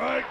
Strike.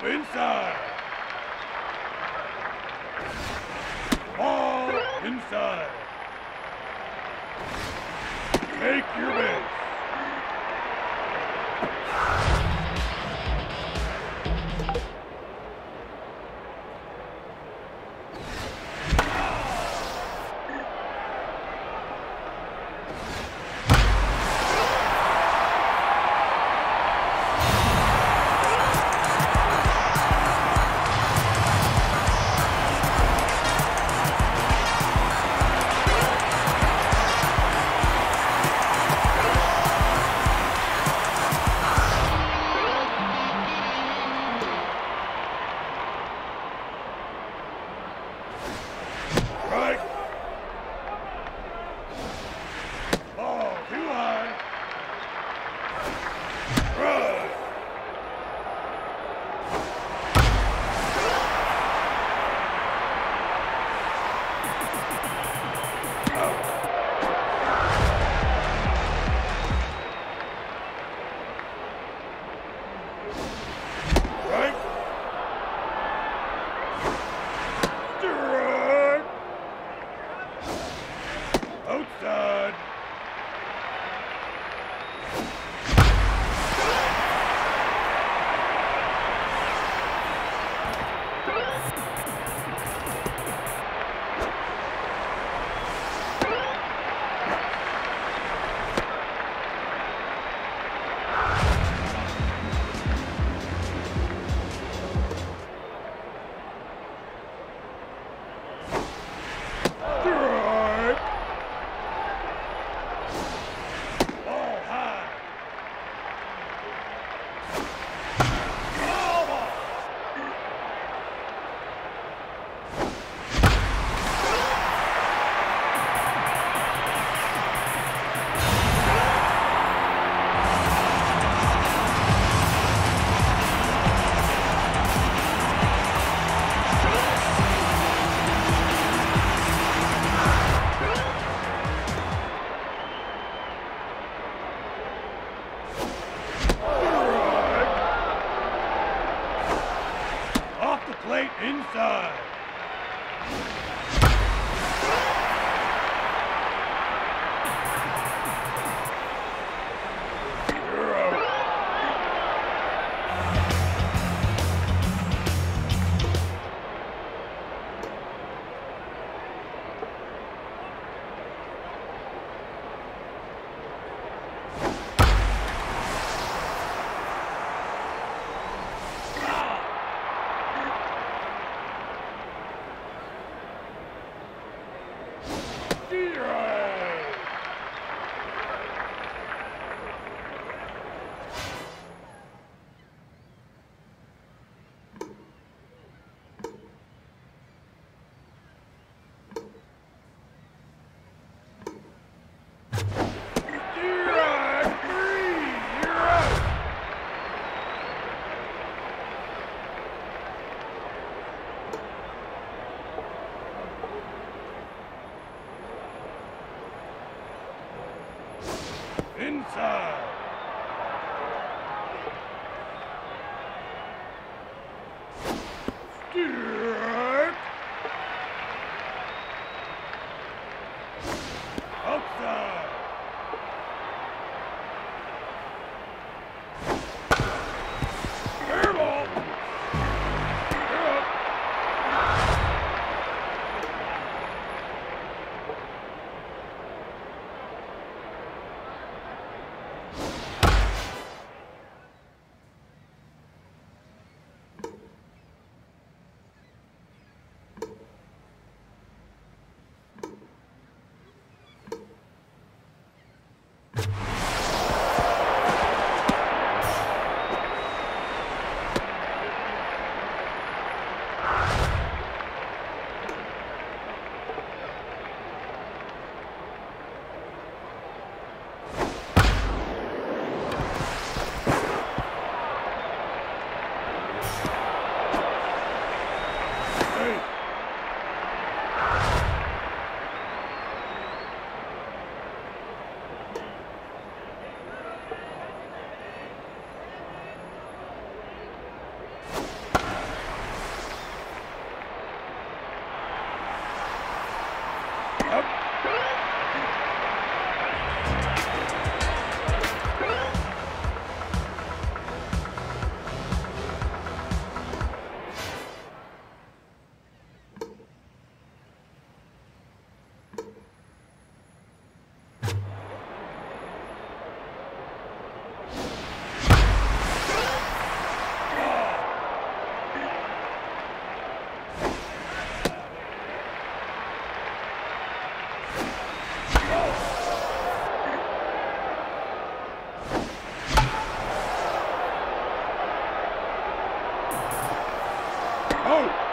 Inside. Ball inside. Take your base. Inside. Inside. Strike. Outside. Oh!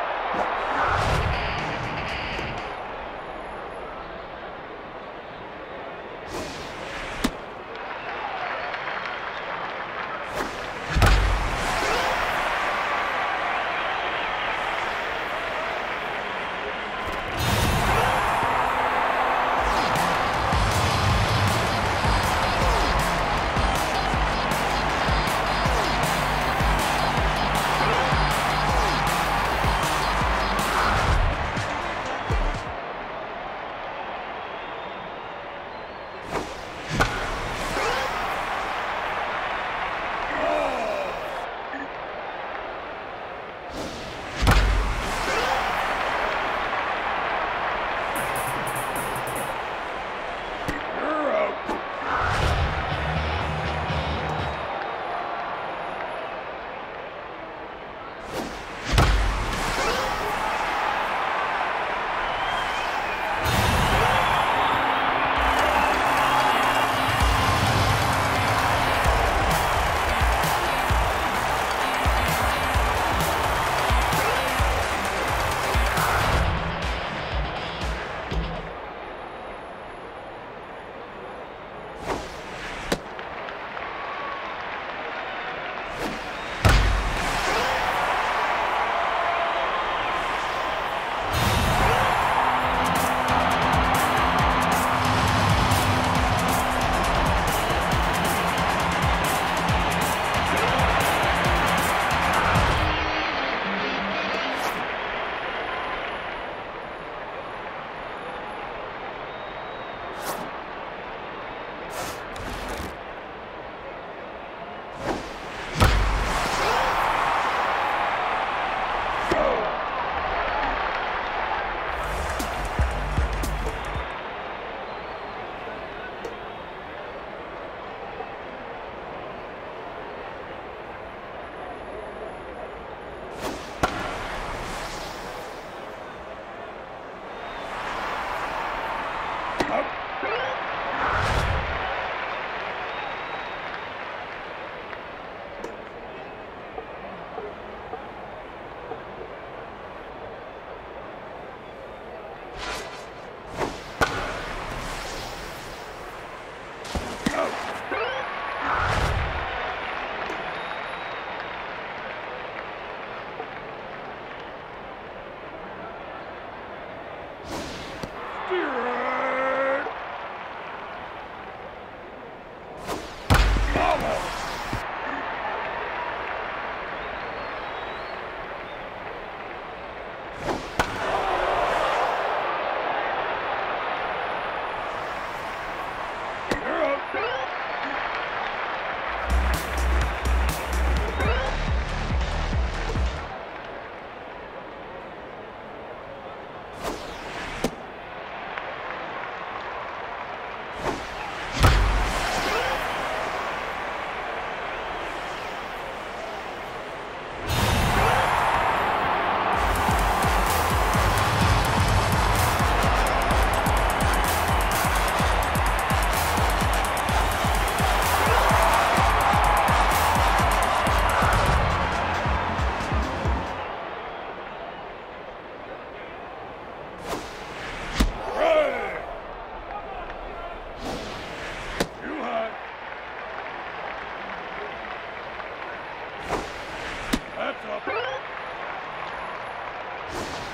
That's up.